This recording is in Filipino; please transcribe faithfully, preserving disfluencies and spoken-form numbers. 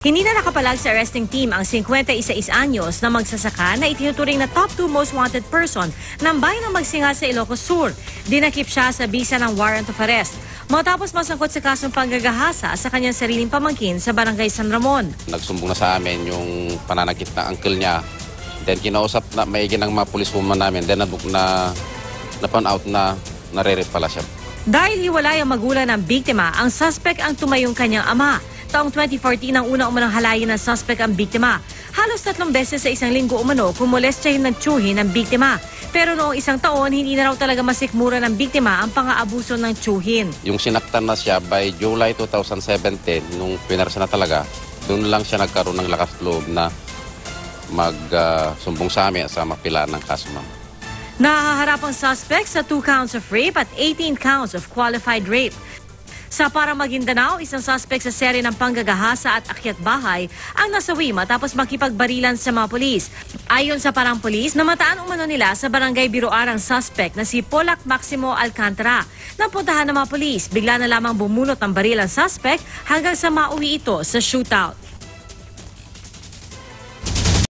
Hindi na nakapalag sa arresting team ang fifty-one anyos na magsasaka na itinuturing na top two most wanted person ng bayan ng Magsingal sa Ilocos Sur. Dinakip siya sa bisa ng warrant of arrest matapos masangkot sa kasong panggagahasa sa kanyang sariling pamangkin sa Barangay San Ramon. Nagsumbong na sa amin yung pananakit na uncle niya. Then kinausap na maigi ng mga policewoman namin. Then nabuk na napan out na narerep pala siya. Dahil hiwalay ang magulang ng biktima, ang suspect ang tumayong kanyang ama. Taong twenty fourteen ang una umanang halayan ng suspect ang biktima. Halos tatlong beses sa isang linggo umano, kumolestyahin ng tsuhin ang biktima. Pero noong isang taon, hindi na raw talaga masikmura ng biktima ang pang-aabuso ng tsuhin. Yung sinaktan na siya by July two thousand seventeen, nung pinarasa na talaga, doon lang siya nagkaroon ng lakas loob na magsumbong uh, sa amin sa mapilaan ng kaso naman. Nahaharap ang suspect sa two counts of rape at eighteen counts of qualified rape. Sa Parang Maguindanao, isang suspect sa seri ng panggagahasa at akyat bahay ang nasawi matapos makipagbarilan sa mga polis. Ayon sa Parang Police, namataan umano nila sa barangay Biroar ang suspect na si Polak Maximo Alcantara. Nang puntahan ng mga polis, bigla na lamang bumunot ng baril ang suspect hanggang sa mauwi ito sa shootout.